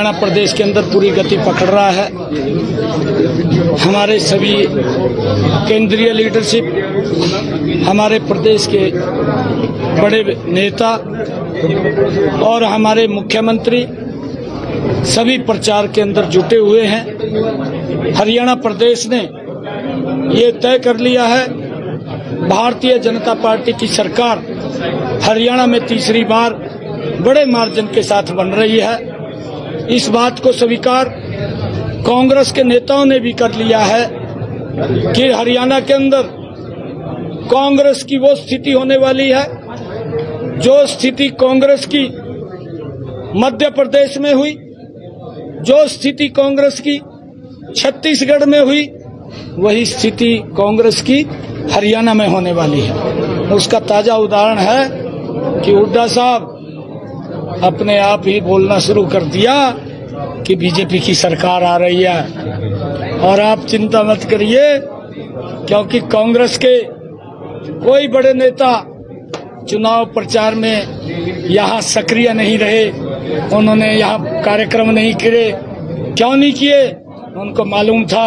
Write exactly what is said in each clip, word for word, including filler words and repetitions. हरियाणा प्रदेश के अंदर पूरी गति पकड़ रहा है। हमारे सभी केंद्रीय लीडरशिप, हमारे प्रदेश के बड़े नेता और हमारे मुख्यमंत्री सभी प्रचार के अंदर जुटे हुए हैं। हरियाणा प्रदेश ने ये तय कर लिया है, भारतीय जनता पार्टी की सरकार हरियाणा में तीसरी बार बड़े मार्जिन के साथ बन रही है। इस बात को स्वीकार कांग्रेस के नेताओं ने भी कर लिया है कि हरियाणा के अंदर कांग्रेस की वो स्थिति होने वाली है जो स्थिति कांग्रेस की मध्य प्रदेश में हुई, जो स्थिति कांग्रेस की छत्तीसगढ़ में हुई, वही स्थिति कांग्रेस की हरियाणा में होने वाली है। उसका ताजा उदाहरण है कि हुड्डा साहब अपने आप ही बोलना शुरू कर दिया कि बीजेपी की सरकार आ रही है, और आप चिंता मत करिए क्योंकि कांग्रेस के कोई बड़े नेता चुनाव प्रचार में यहाँ सक्रिय नहीं रहे, उन्होंने यहाँ कार्यक्रम नहीं किए। क्यों नहीं किए? उनको मालूम था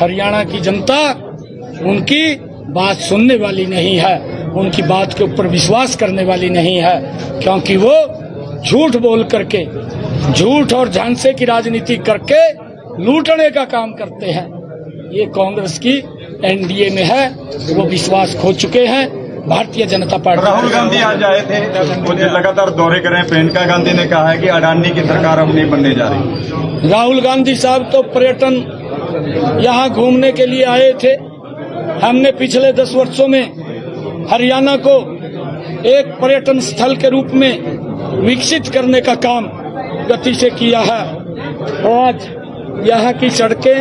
हरियाणा की जनता उनकी बात सुनने वाली नहीं है, उनकी बात के ऊपर विश्वास करने वाली नहीं है, क्योंकि वो झूठ बोल करके, झूठ और झांसे की राजनीति करके लूटने का काम करते हैं। ये कांग्रेस की एनडीए में है, वो विश्वास खो चुके हैं भारतीय जनता पार्टी। राहुल गांधी आज आए थे, मुझे लगातार दौरे कर रहे हैं। प्रियंका गांधी ने कहा है कि अडानी की सरकार अब नहीं बनने जा रही। राहुल गांधी साहब तो पर्यटन यहाँ घूमने के लिए आए थे। हमने पिछले दस वर्षों में हरियाणा को एक पर्यटन स्थल के रूप में विकसित करने का काम गति से किया है। आज यहाँ की सड़कें,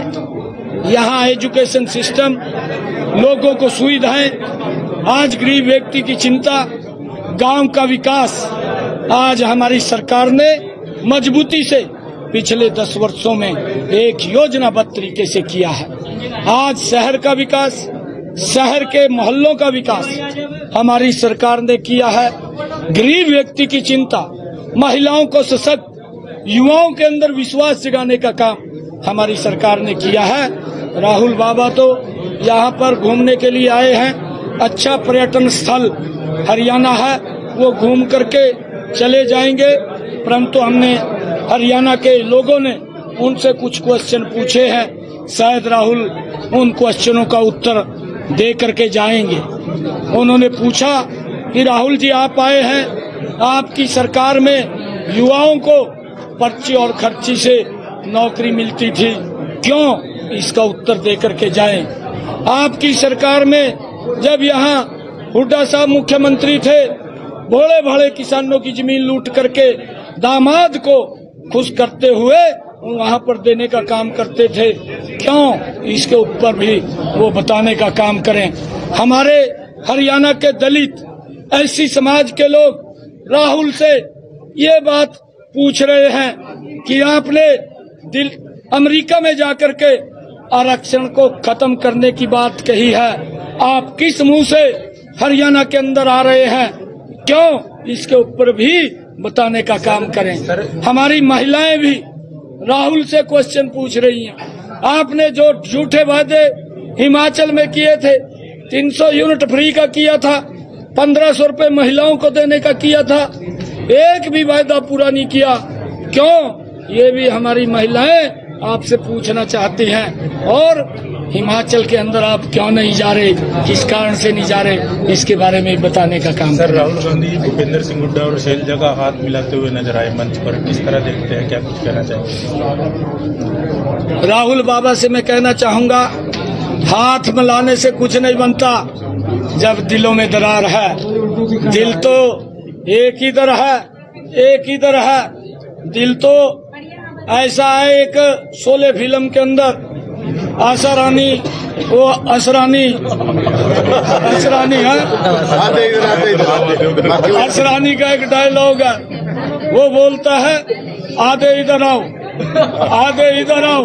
यहाँ एजुकेशन सिस्टम, लोगों को सुविधाएं, आज गरीब व्यक्ति की चिंता, गांव का विकास आज हमारी सरकार ने मजबूती से पिछले दस वर्षों में एक योजनाबद्ध तरीके से किया है। आज शहर का विकास, शहर के मोहल्लों का विकास हमारी सरकार ने किया है। गरीब व्यक्ति की चिंता, महिलाओं को सशक्त, युवाओं के अंदर विश्वास जगाने का काम हमारी सरकार ने किया है। राहुल बाबा तो यहाँ पर घूमने के लिए आए हैं। अच्छा पर्यटन स्थल हरियाणा है, वो घूम करके चले जाएंगे, परंतु हमने हरियाणा के लोगों ने उनसे कुछ क्वेश्चन पूछे हैं, शायद राहुल उन क्वेश्चनों का उत्तर दे करके जाएंगे। उन्होंने पूछा कि राहुल जी आप आए हैं, आपकी सरकार में युवाओं को पर्ची और खर्ची से नौकरी मिलती थी, क्यों? इसका उत्तर दे करके जाएं। आपकी सरकार में जब यहाँ हुड्डा साहब मुख्यमंत्री थे, भोले भाले किसानों की जमीन लूट करके दामाद को खुश करते हुए वहाँ पर देने का काम करते थे, क्यों? इसके ऊपर भी वो बताने का काम करें। हमारे हरियाणा के दलित ऐसी समाज के लोग राहुल से ये बात पूछ रहे हैं कि आपने दिल अमेरिका में जाकर के आरक्षण को खत्म करने की बात कही है, आप किस मुंह से हरियाणा के अंदर आ रहे हैं, क्यों? इसके ऊपर भी बताने का काम करें। हमारी महिलाएं भी राहुल से क्वेश्चन पूछ रही हैं, आपने जो झूठे वादे हिमाचल में किए थे, तीन सौ यूनिट फ्री का किया था, पंद्रह सौ रूपये महिलाओं को देने का किया था, एक भी वायदा पूरा नहीं किया, क्यों? ये भी हमारी महिलाएं आपसे पूछना चाहती हैं। और हिमाचल के अंदर आप क्यों नहीं जा रहे, किस कारण से नहीं जा रहे, इसके बारे में बताने का काम कर रहे हैं। राहुल गांधी भूपेन्द्र सिंह गुड्डा और शैलजा का हाथ मिलाते हुए नजर आए मंच पर, किस तरह देखते हैं, क्या कुछ कहना चाहिए? राहुल बाबा से मैं कहना चाहूंगा, हाथ मिलाने से कुछ नहीं बनता जब दिलों में दरार है। दिल तो एक ही दर है, एक ही दर है। दिल तो ऐसा है, एक शोले फिल्म के अंदर अशरानी, वो अशरानी अशरानी है, अशरानी का एक डायलॉग है, वो बोलता है आधे इधर आओ, आधे इधर आओ।